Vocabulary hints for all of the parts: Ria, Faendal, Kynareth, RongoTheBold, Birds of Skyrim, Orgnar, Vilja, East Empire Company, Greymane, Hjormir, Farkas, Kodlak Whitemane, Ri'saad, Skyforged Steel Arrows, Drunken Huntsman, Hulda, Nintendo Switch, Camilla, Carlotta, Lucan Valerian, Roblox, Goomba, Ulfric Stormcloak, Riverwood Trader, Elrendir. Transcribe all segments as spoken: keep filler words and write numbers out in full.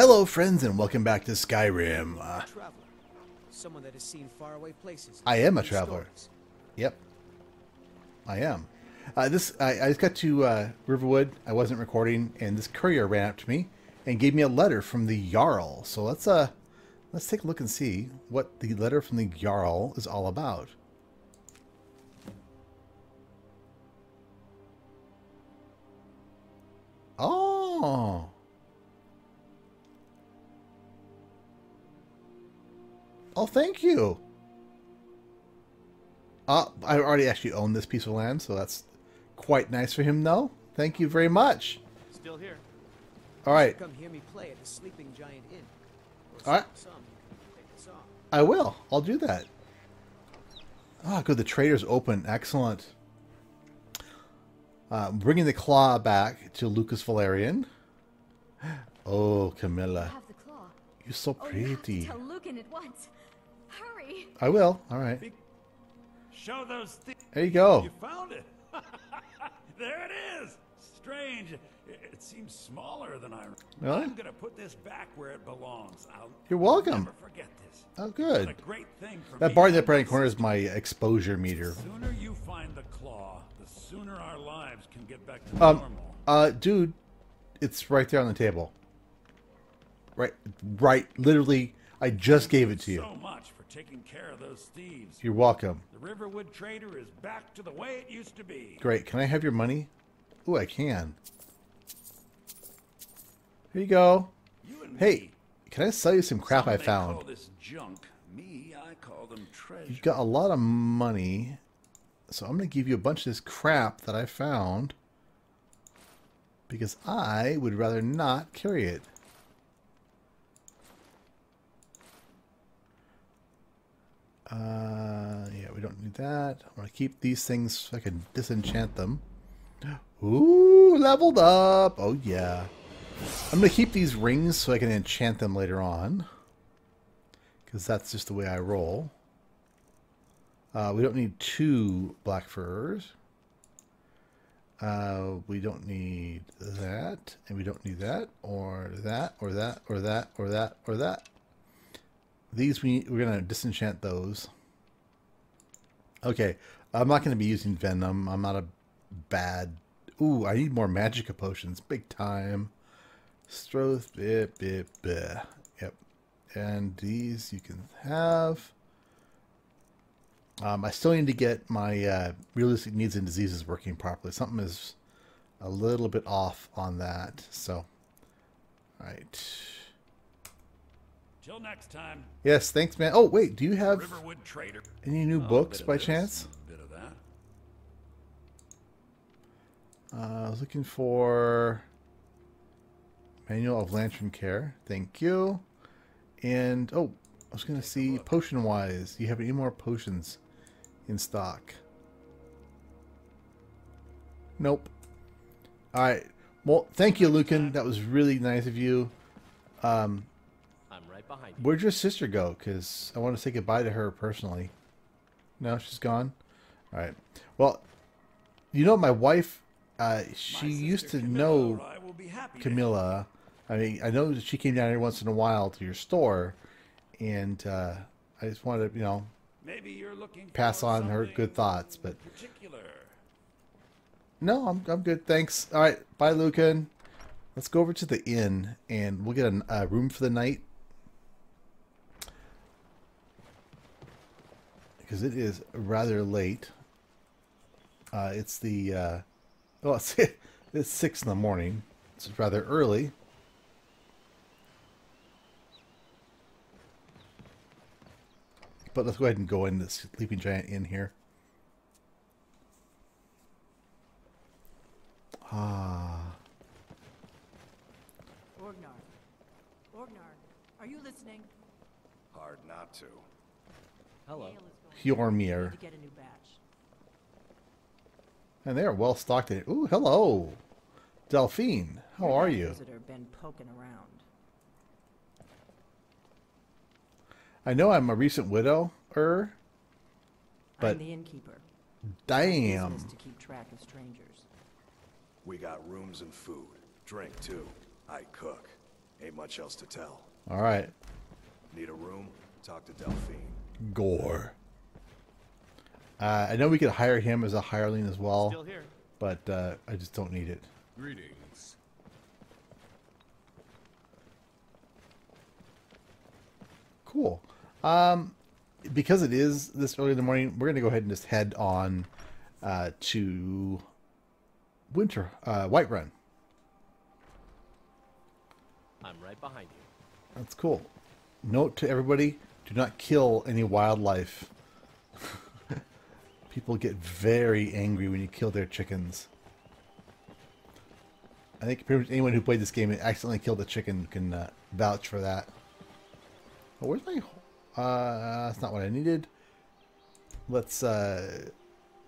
Hello friends and welcome back to Skyrim. Uh, Someone that has seen faraway places. I am a traveler. Stories. Yep. I am. Uh, this I, I just got to uh, Riverwood. I wasn't recording and this courier ran up to me and gave me a letter from the Jarl. So let's uh let's take a look and see what the letter from the Jarl is all about. Oh, Oh, thank you. Uh, I already actually own this piece of land, so that's quite nice for him, though. Thank you very much. Still here. All right. Come hear me play at the Sleeping Giant Inn. All right. Some, some. I will. I'll do that. Ah, good. The trader's open. Excellent. Uh, bringing the claw back to Lucas Valerian. Oh, Camilla. You're so pretty. Oh, tell Lucan at once. Hurry. I will. All right. Be Show those things. There you go. You found it. There it is. Strange. It seems smaller than I remember. Really? I'm gonna put this back where it belongs. I'll You're welcome. Never forget this. Oh, good. A great thing for that me. Bar in that right corner is my exposure meter. The sooner you find the claw, the sooner our lives can get back to um, normal. Uh, dude, it's right there on the table. Right, right. Literally, I just gave it to you. So much for taking care of those thieves. You're welcome. The Riverwood Trader is back to the way it used to be. Great. Can I have your money? Ooh, I can. Here you go. You and hey, me. Can I sell you some crap some I found? Call this junk. Me, I call them treasure. You've got a lot of money, so I'm going to give you a bunch of this crap that I found because I would rather not carry it. Uh, yeah, we don't need that. I'm gonna keep these things so I can disenchant them. Ooh, leveled up! Oh yeah. I'm gonna keep these rings so I can enchant them later on. Because that's just the way I roll. Uh, we don't need two black furs. Uh, we don't need that. And we don't need that. Or that, or that, or that, or that, or that. These we we're gonna disenchant those. Okay, I'm not gonna be using venom. I'm not a bad. Ooh, I need more Magicka potions, big time. Stroth, bleh, bleh, bleh. Yep. And these you can have. Um, I still need to get my uh, realistic needs and diseases working properly. Something is a little bit off on that. So, all right. Till next time. Yes, thanks, man. Oh, wait, do you have Riverwood Trader. Any new oh, books by this, chance? A bit of that. Uh, I was looking for Manual of Lantern Care. Thank you. And, oh, I was going to see potion-wise. Do you have any more potions in stock? Nope. All right. Well, thank you, Lucan. That was really nice of you. Um... Where'd your sister go? Because I want to say goodbye to her personally. No, she's gone? Alright. Well, you know, my wife, uh, she used to know Camilla. I mean, I know that she came down every once in a while to your store. And uh, I just wanted to, you know, maybe you're looking pass on her good thoughts. But no, I'm, I'm good. Thanks. Alright. Bye, Lucan. Let's go over to the inn and we'll get a, a room for the night. Because it is rather late. Uh, it's the uh, well, it's, it's six in the morning. It's rather early. But let's go ahead and go in the Sleeping Giant Inn here. Ah. Orgnar, Orgnar, are you listening? Hard not to. Hello. Hjormir. And they are well stocked in it. Ooh, hello. Delphine, how Your are you? Been poking around. I know I'm a recent widower, but I'm the innkeeper. Damn. To keep track of strangers. We got rooms and food. Drink too. I cook. Ain't much else to tell. All right. Need a room? Talk to Delphine. Gore. Uh, I know we could hire him as a hireling as well. Still here. But uh, I just don't need it. Greetings. Cool. Um, because it is this early in the morning, we're going to go ahead and just head on uh, to Winter uh, Whiterun. I'm right behind you. That's cool. Note to everybody, do not kill any wildlife. People get very angry when you kill their chickens. I think pretty much anyone who played this game and accidentally killed a chicken can uh, vouch for that. Oh, where's my... Uh, that's not what I needed. Let's uh,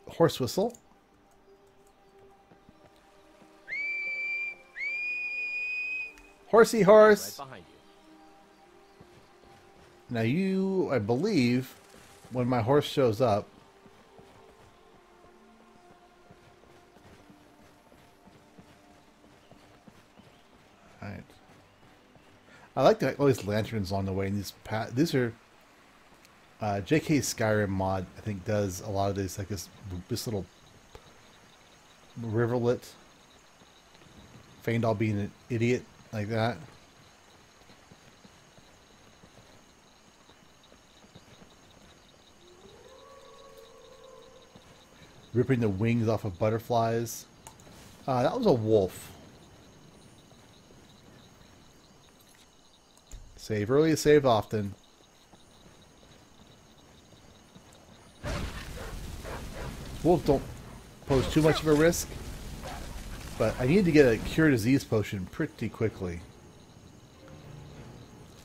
horse whistle. Horsey horse! Right behind you. Now you, I believe, when my horse shows up... Alright. I like to have all these lanterns along the way, and these, pa these are... Uh, J K Skyrim mod, I think, does a lot of these, like this, this little... riverlet. Faendal being an idiot, like that. Ripping the wings off of butterflies. Uh, that was a wolf. Save early, save often. Wolves don't pose too much of a risk, but I need to get a cure disease potion pretty quickly.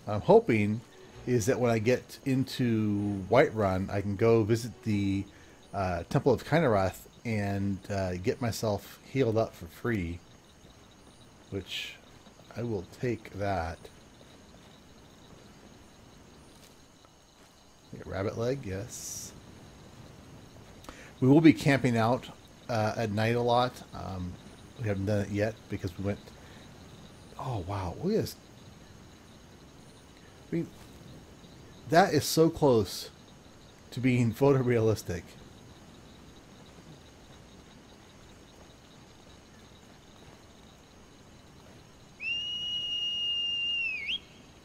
What I'm hoping is that when I get into Whiterun, I can go visit the Uh, Temple of Kynareth and uh, get myself healed up for free, which I will take that. Rabbit leg, yes. We will be camping out uh, at night a lot. Um, we haven't done it yet because we went. Oh wow! Look at this. I mean, that is so close to being photorealistic.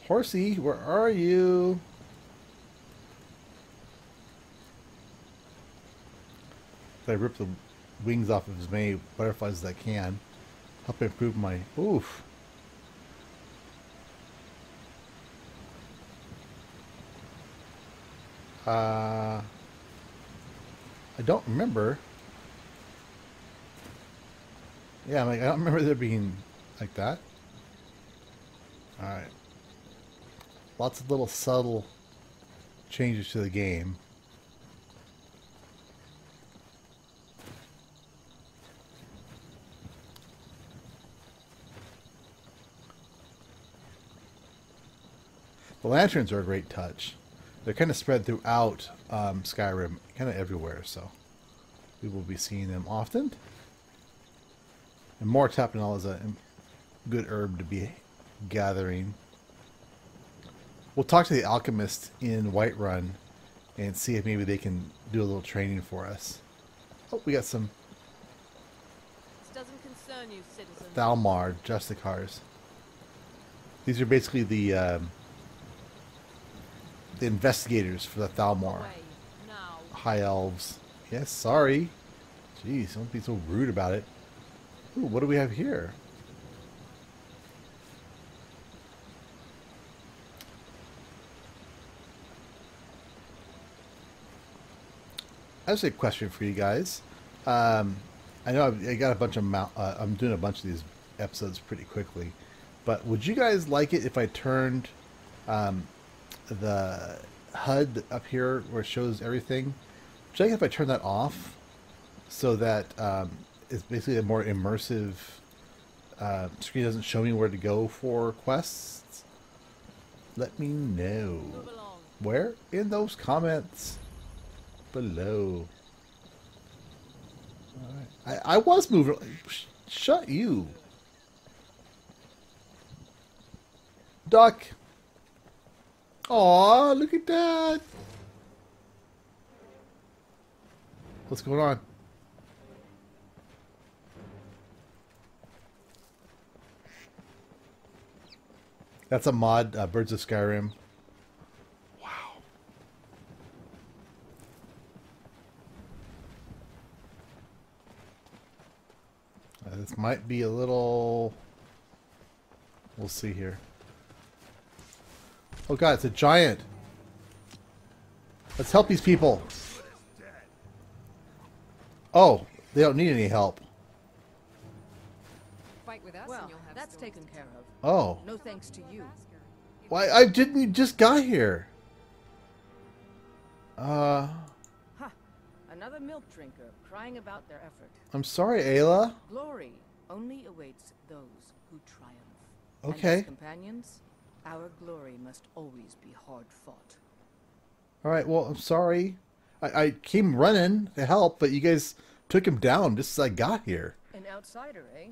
Horsey, where are you? If I rip the wings off of as many butterflies as I can, help improve my... Oof. Uh, I don't remember. Yeah, like, I don't remember there being like that. Alright. Lots of little subtle changes to the game. The lanterns are a great touch. They're kind of spread throughout um, Skyrim, kind of everywhere, so we will be seeing them often. And more tapenol is a good herb to be gathering. We'll talk to the alchemist in Whiterun and see if maybe they can do a little training for us. Oh, we got some. This doesn't concern you, citizen. Thalmor, Justicars. These are basically the um, the investigators for the Thalmor. High elves. Yes, sorry. Jeez, don't be so rude about it. Ooh, what do we have here? That's a question for you guys. Um, I know I've, I got a bunch of mount, uh, I'm doing a bunch of these episodes pretty quickly, but would you guys like it if I turned um, the H U D up here where it shows everything? Would you like if I turn that off so that um, it's basically a more immersive uh, screen? Doesn't show me where to go for quests. Let me know where in those comments. Below. All right. I, I was moving. Shut you. Duck. Aw, look at that. What's going on? That's a mod, uh, Birds of Skyrim. Wow. Uh, this might be a little... We'll see here. Oh god, it's a giant. Let's help these people. Oh, they don't need any help. Fight with us well, and you'll have that's taken care of. Oh. No thanks to you. Why, I didn't just got here. Uh. Ha, another milk drinker crying about their effort. I'm sorry, Aela. Glory only awaits those who triumph. Okay. And companions, our glory must always be hard fought. All right. Well, I'm sorry. I, I came running to help, but you guys took him down just as I got here. An outsider, eh?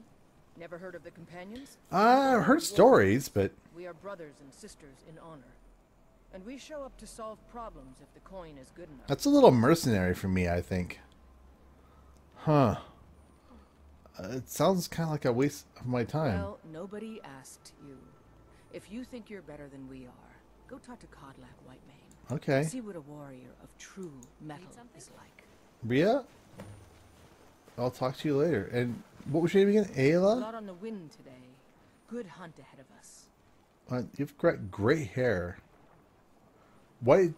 Never heard of the companions? I've heard stories, but... We are brothers and sisters in honor. And we show up to solve problems if the coin is good enough. That's a little mercenary for me, I think. Huh. It sounds kind of like a waste of my time. Well, nobody asked you. If you think you're better than we are, go talk to Kodlak Whitemane. Okay. See what a warrior of true metal is like. Ria? I'll talk to you later. And... What was your name again? Aela? Not on the wind today. Good hunt ahead of us. Uh, you've got great hair. Why,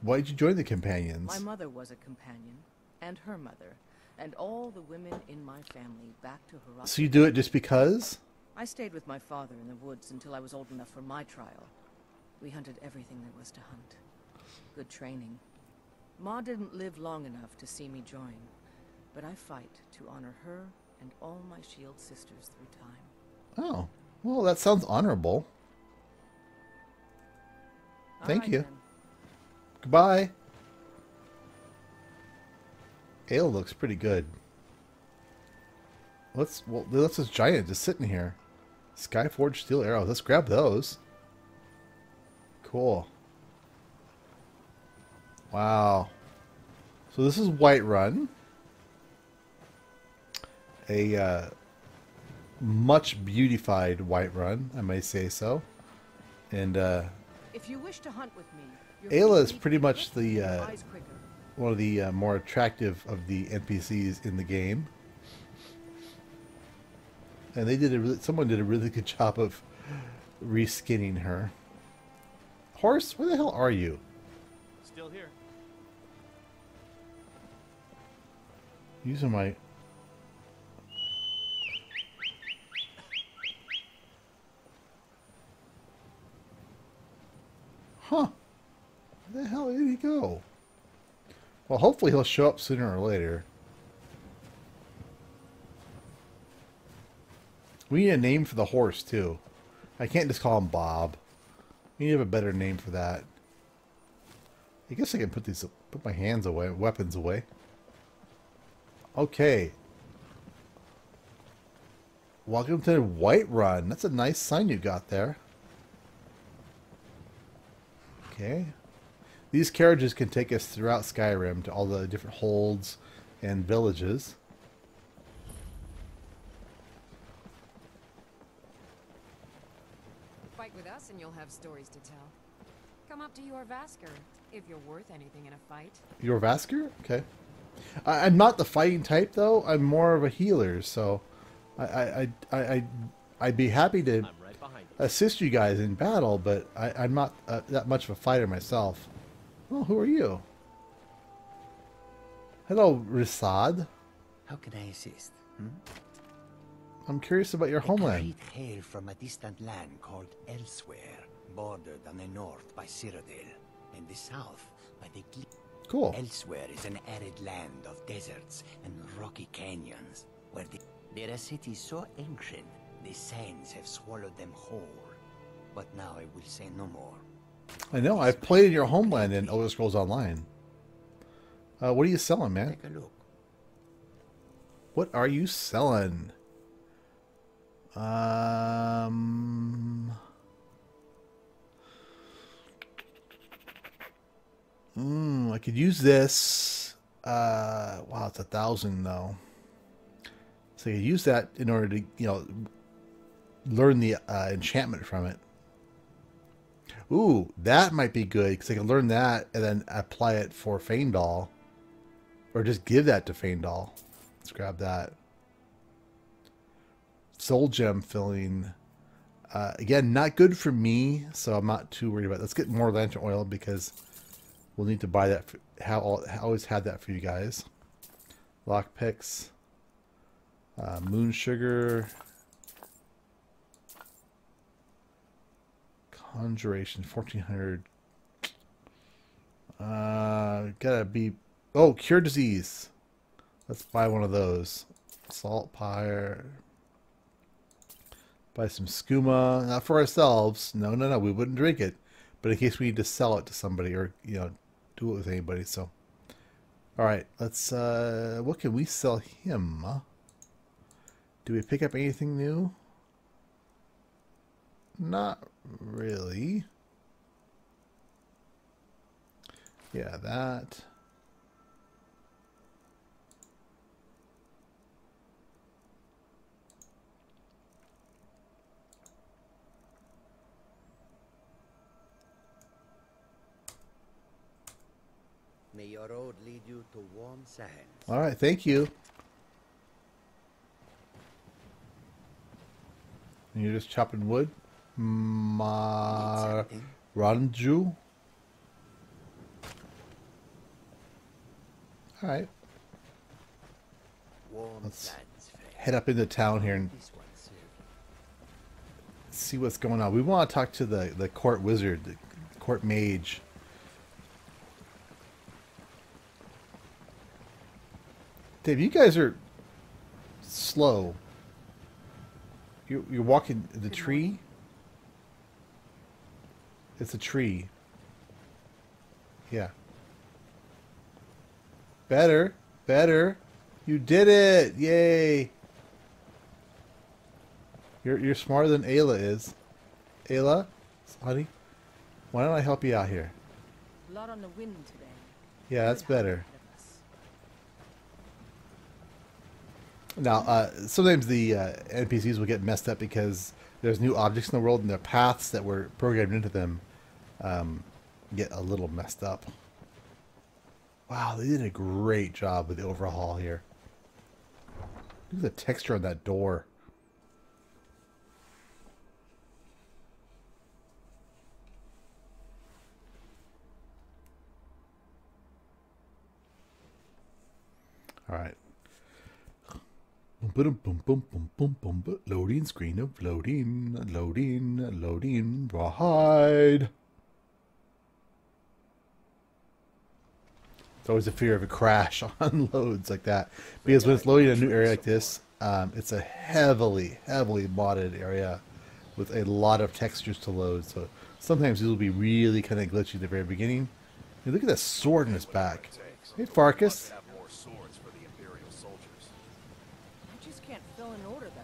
why did you join the companions? My mother was a companion, and her mother, and all the women in my family back to her. So you do it just because? I stayed with my father in the woods until I was old enough for my trial. We hunted everything there was to hunt. Good training. Ma didn't live long enough to see me join, but I fight to honor her and all my shield sisters through time. Oh, well, that sounds honorable. All Thank right, you. Then. Goodbye. Ale looks pretty good. Let's well, that's this giant just sitting here. Skyforged Steel Arrows. Let's grab those. Cool. Wow. So this is Whiterun. A uh, much beautified Whiterun, I may say so. And uh, if you wish to hunt with me, Aela is pretty much the uh, one of the uh, more attractive of the N P Cs in the game. And they did a really, someone did a really good job of reskinning her. Horse, where the hell are you? Still here. Using my. Huh. Where the hell did he go? Well, hopefully he'll show up sooner or later. We need a name for the horse, too. I can't just call him Bob. We need to have a better name for that. I guess I can put these, put my hands away, weapons away. Okay. Welcome to Whiterun. That's a nice sign you got there. Okay. These carriages can take us throughout Skyrim to all the different holds and villages. Fight with us and you'll have stories to tell. Come up to your Vasker if you're worth anything in a fight. Your Vasker? Okay. I, I'm not the fighting type though. I'm more of a healer, so I I I, I I'd be happy to I'm assist you guys in battle, but I, I'm not uh, that much of a fighter myself. Well, who are you? Hello, Ri'saad. How can I assist? Hmm? I'm curious about your a homeland. I hail from a distant land called Elsewhere, bordered on the north by Cyrodiil, and the south by the... Cool. Elsewhere is an arid land of deserts and rocky canyons, where the, there are cities so ancient the sands have swallowed them whole, but now I will say no more. I know, I've played in your homeland in Elder Scrolls Online. Uh, what are you selling, man? Take a look. What are you selling? Um, Mm, I could use this. Uh, wow, it's a thousand though. So you use that in order to, you know, learn the uh, enchantment from it. Ooh, that might be good because I can learn that and then apply it for Faendal, or just give that to Faendal. Let's grab that. Soul gem filling. Uh, again, not good for me, so I'm not too worried about it. Let's get more lantern oil because we'll need to buy that. For, have all, I always had that for you guys. Lockpicks. Uh, moon sugar. Conjuration, fourteen hundred. Uh, gotta be... Oh, cure disease. Let's buy one of those. Salt pyre. Buy some skooma. Not for ourselves. No, no, no. We wouldn't drink it. But in case we need to sell it to somebody or, you know, do it with anybody. So, all right. Let's, uh, what can we sell him? Do we pick up anything new? Not really. Yeah, that. May your road lead you to warm sands. All right, thank you. And you're just chopping wood? Ma Ranju. All right. Let's head up into town here and see what's going on. We want to talk to the the court wizard, the court mage. Dave, you guys are slow. You're, you're walking the tree. It's a tree. Yeah. Better. Better. You did it. Yay. You're, you're smarter than Aela is. Aela, honey, why don't I help you out here? A lot on the wind today. Yeah, that's better. Now, uh, sometimes the uh, N P Cs will get messed up because there's new objects in the world and their paths that were programmed into them um, get a little messed up. Wow, they did a great job with the overhaul here. Look at the texture on that door. All right. Boom, boom, boom, boom, boom, boom, boom. Loading screen of loading, loading, loading, rawhide. It's always a fear of a crash on loads like that. Because when it's loading a new area like this, um, it's a heavily, heavily modded area with a lot of textures to load. So sometimes it'll be really kind of glitchy at the very beginning. Hey, look at that sword in his back. Hey, Farkas.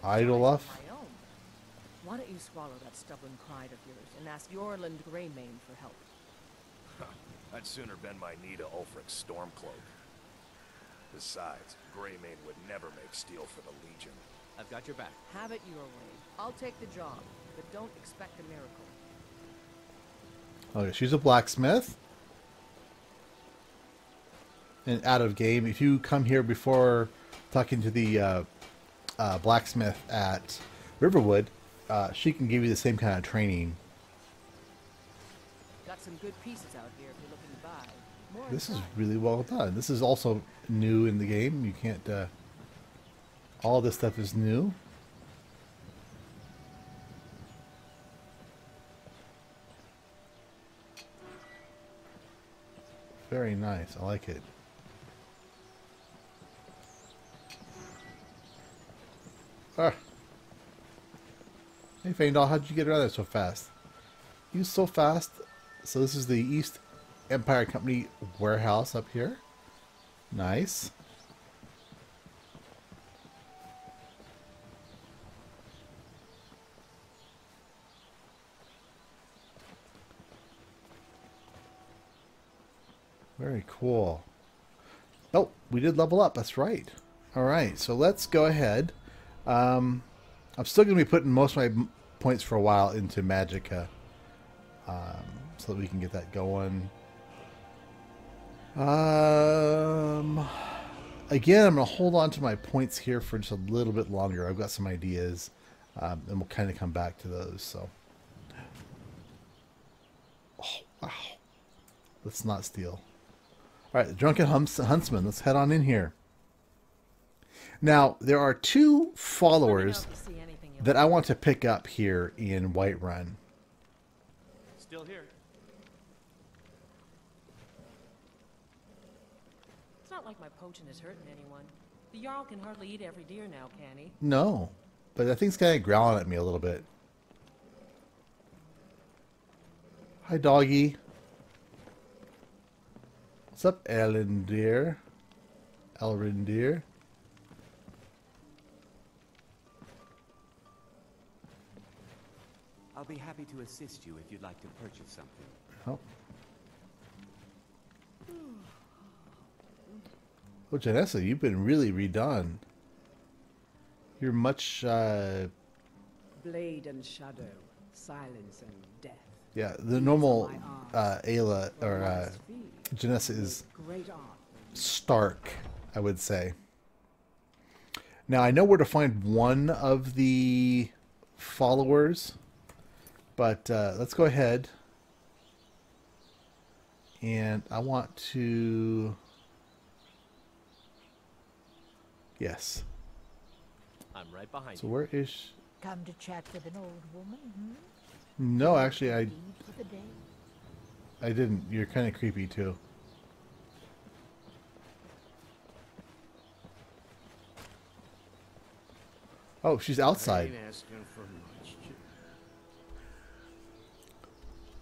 Idoloff. Why don't you swallow that stubborn pride of yours and ask Yorland Greymane for help? Huh. I'd sooner bend my knee to Ulfric's Stormcloak. Besides, Greymane would never make steel for the Legion. I've got your back. Have it your way. I'll take the job, but don't expect a miracle. Okay, she's a blacksmith. And out of game, if you come here before talking to the... Uh, Uh, blacksmith at Riverwood, uh, she can give you the same kind of training. Got some good pieces out here if you're looking to buy. More this is time. Really well done. This is also new in the game. You can't. Uh, all this stuff is new. Very nice. I like it. Ah. Hey Faendal, how'd you get around there so fast? You so fast. So this is the East Empire Company warehouse up here. Nice. Very cool. Oh, we did level up. That's right. All right, so let's go ahead. Um, I'm still going to be putting most of my points for a while into Magicka, um, so that we can get that going. Um, again, I'm going to hold on to my points here for just a little bit longer. I've got some ideas, um, and we'll kind of come back to those. So, oh, wow. Let's not steal. All right, the Drunken Hunts Huntsman. Let's head on in here. Now, there are two followers that I want to pick up here in Whiterun. Still here. It's not like my poaching is hurting anyone. The Jarl can hardly eat every deer now, can he? No, but that thing's kind of growling at me a little bit. Hi, doggy. What's up, Elrendir? Elrendir. I'll be happy to assist you if you'd like to purchase something. Oh. Oh, Janessa, you've been really redone. You're much, uh... Blade and shadow, silence and death. Yeah, the normal uh, Aela, or uh, Janessa is stark, I would say. Now, I know where to find one of the followers, but uh, let's go ahead. And I want to... Yes. I'm right behind so you. So where is... She? Come to chat with an old woman, hmm? No, actually, I I didn't. You're kind of creepy, too. Oh, she's outside.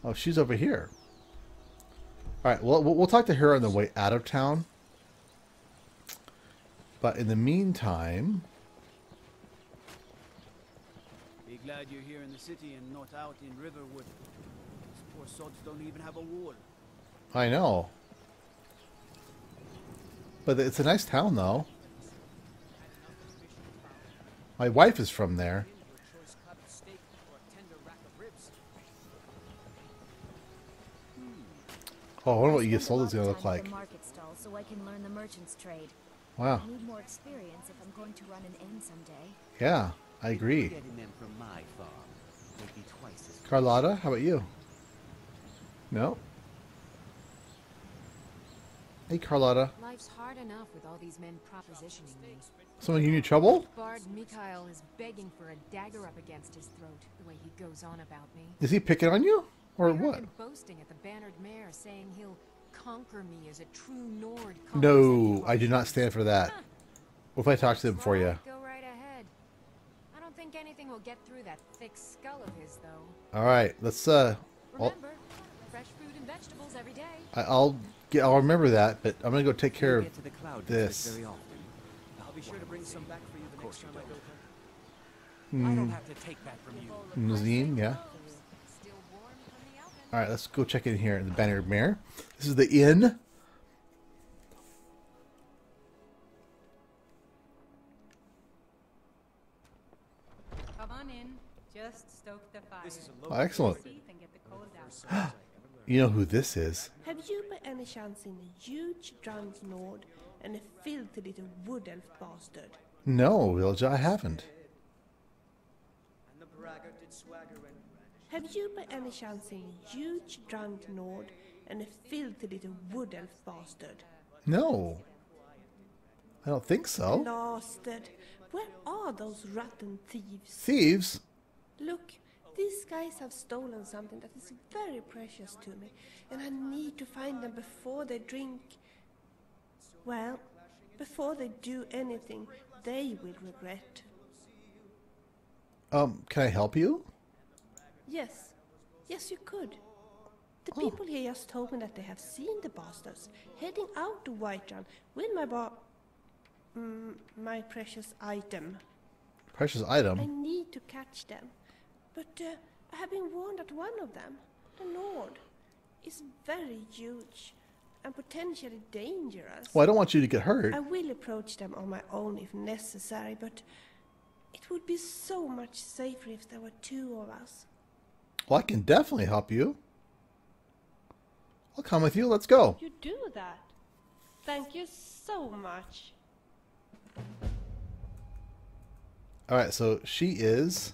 Oh, she's over here. All right, well, we'll talk to her on the way out of town. But in the meantime... Glad you're here in the city and not out in Riverwood. These poor sods don't even have a wall. I know. But it's a nice town, though. My wife is from there. Oh, I wonder what your sold is going to look like. So I can learn the merchant's trade. Wow. I need more experience if I'm going to run an inn someday. Yeah. I agree. Carlotta, how about you? No? Hey, Carlotta. Life's hard enough with all these men propositioning me. Someone you need trouble? Bard Mikael is begging for a dagger up against his throat, the way he goes on about me. Is he picking on you? Or what? Boasting at the Bannered Mare, saying he'll conquer me as a true Nord. No, I do not stand for that. Huh. What if I talk to him for you? Anything will get through that thick skull of his, though. All right, let's uh. Remember, fresh food and vegetables every day. I'll get. I'll remember that, but I'm gonna go take care of this. I'll be sure to bring some back for you the next time I go there. I don't have to take that from you. Zine, yeah. All right, let's go check in here in the Bannered Mare. This is the inn. Oh, excellent. You know who this is? Have you by any chance seen a huge drunk Nord and a filthy little wood elf bastard? No, Vilja, I haven't. Have you by any chance seen a huge drunk Nord and a filthy little wood elf bastard? No. I don't think so. Bastard. Where are those rotten thieves? Thieves? Look, these guys have stolen something that is very precious to me, and I need to find them before they drink... Well, before they do anything they will regret. Um, can I help you? Yes. Yes, you could. The oh. people here just told me that they have seen the bastards heading out to Whiterun with my bar... Mm, my precious item. Precious item? I need to catch them. But uh, I have been warned that one of them, the Nord, is very huge. and potentially dangerous. Well, I don't want you to get hurt. I will approach them on my own if necessary, but it would be so much safer if there were two of us. Well, I can definitely help you. I'll come with you. Let's go. You do that. Thank you so much. All right, so she is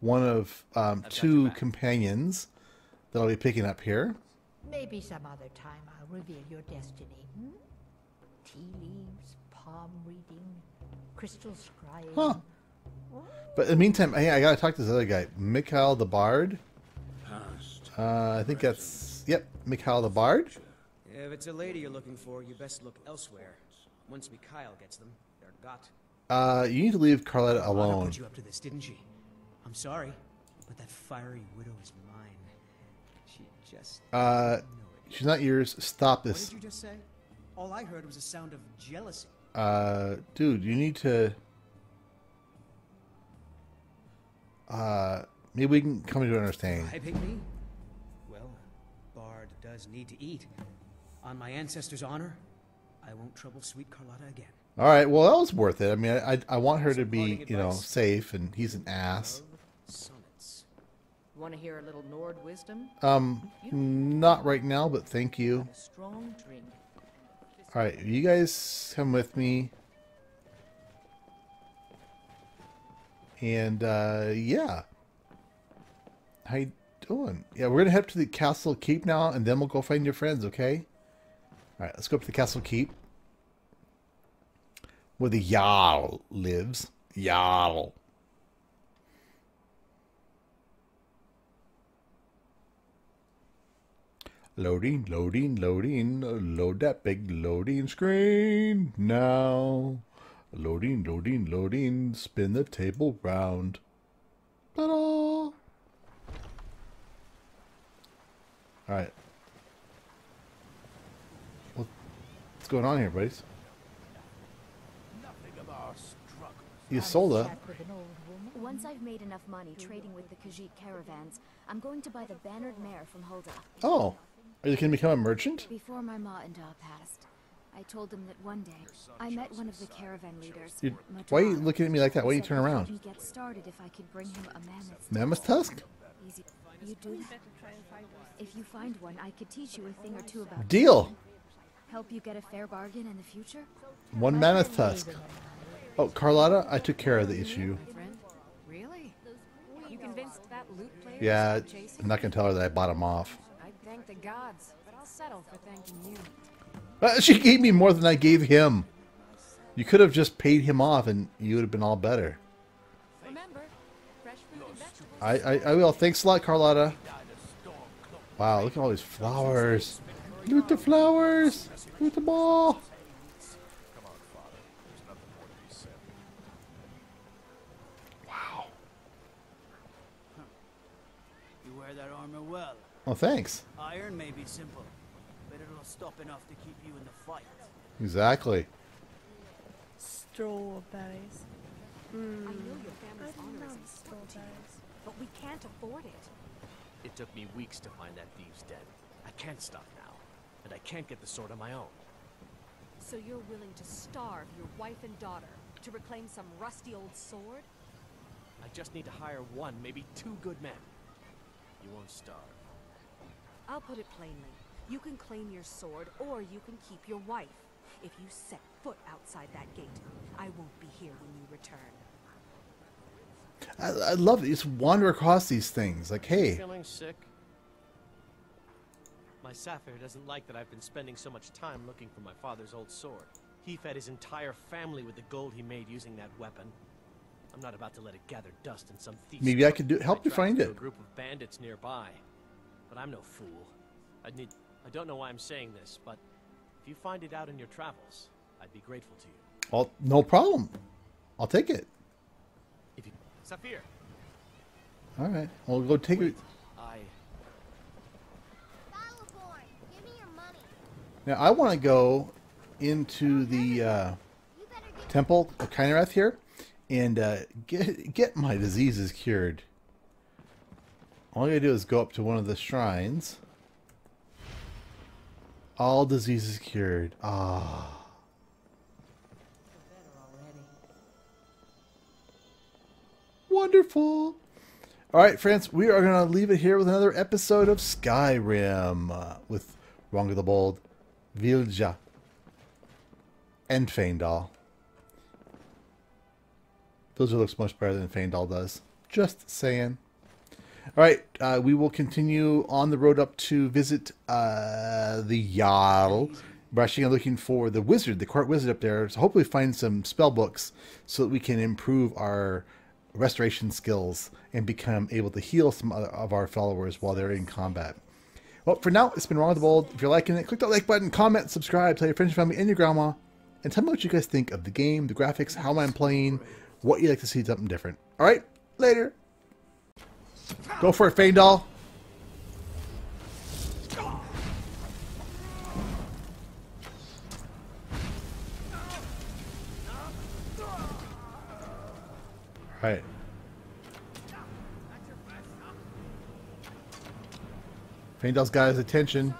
one of um, two companions that I'll be picking up here. Maybe some other time I'll reveal your destiny. Hmm? Tea leaves, palm reading, crystal scrying. Huh. But in the meantime, hey, I gotta talk to this other guy, Mikael the Bard. Past, uh, I think that's yep, Mikael the Bard. If it's a lady you're looking for, you best look elsewhere. Once Mikael gets them, they're got. Uh, you need to leave Carlotta alone. I put you up to this, didn't she? I'm sorry, but that fiery widow is mine. She just. Uh, she's not yours. Stop this. What did you just say? All I heard was a sound of jealousy. Uh, dude, you need to. Uh, maybe we can come to an understanding. I pick me? Well, Bard does need to eat. On my ancestors' honor, I won't trouble sweet Carlotta again. All right, well, that was worth it. I mean, I, I want her to be, you know, safe, and he's an ass. Want to hear a little Nord wisdom? Um, not right now, but thank you. All right, you guys come with me. And, uh, yeah. How you doing? Yeah, we're going to head to the castle keep now, and then we'll go find your friends, okay? All right, let's go up to the castle keep. Where the Jarl lives. Jarl. Loading, loading, loading. Load that big loading screen now. Loading, loading, loading. Spin the table round. Ta-da! All right. What's going on here, buddies? You sold her. Once I've made enough money trading with the Khajiit caravans, I'm going to buy the Bannered Mare from Hulda. Oh, are you going to become a merchant? Before my ma and da passed, I told them that one day I met one of the caravan leaders. You, why are you looking at me like that? Why don't you turn around? You get started if I could bring him a mammoth. Mammoth tusk? Easy. You do that. If you find one, I could teach you a thing or two about. Deal. Help you get a fair bargain in the future. One mammoth tusk. Oh, Carlotta, I took care of the issue. Really? You convinced that loot player? Yeah, I'm not gonna tell her that I bought him off. I thank the gods, but I'll settle for thanking you. Uh, she gave me more than I gave him. You could have just paid him off and you would have been all better. Remember, fresh food and vegetables. I, I, I will. Thanks a lot, Carlotta. Wow, look at all these flowers. Loot the flowers. Loot the ball. Wow. You wear that armor well. Oh, thanks. Iron may be simple. It'll stop enough to keep you in the fight. Exactly. Strawberries. Mm. I know your family's honor is important to you, but we can't afford it. It took me weeks to find that thieves' den. I can't stop now, and I can't get the sword on my own. So you're willing to starve your wife and daughter to reclaim some rusty old sword? I just need to hire one, maybe two good men. You won't starve. I'll put it plainly. You can claim your sword, or you can keep your wife. If you set foot outside that gate, I won't be here when you return. I, I love it. You just wander across these things. Like, hey. Feeling sick? My sapphire doesn't like that I've been spending so much time looking for my father's old sword. He fed his entire family with the gold he made using that weapon. I'm not about to let it gather dust in some thief's. Maybe I could do, help I you find it. A group of bandits nearby, but I'm no fool. I'd need... I don't know why I'm saying this, but if you find it out in your travels, I'd be grateful to you. Well, no problem. I'll take it. If you... Sapphire. All right. I'll go take Wait, it. I... Give me your money. Now, I want to go into the uh, Temple of Kynareth here and uh, get, get my diseases cured. All I gotta do is go up to one of the shrines. All diseases cured. Ah. Wonderful. All right, friends, we are going to leave it here with another episode of Skyrim uh, with RongoTheBold, Vilja, and Faendal. Vilja looks much better than Faendal does. Just saying. All right, uh, we will continue on the road up to visit uh, the Jarl. We're actually looking for the wizard, the court wizard up there, so hopefully find some spell books so that we can improve our restoration skills and become able to heal some of our followers while they're in combat. Well, for now, it's been RongoTheBold. If you're liking it, click that like button, comment, subscribe, tell your friends, your family, and your grandma, and tell me what you guys think of the game, the graphics, how I'm playing, what you'd like to see something different. All right, later. Go for it, Faendal. Right. Faendal's got his attention.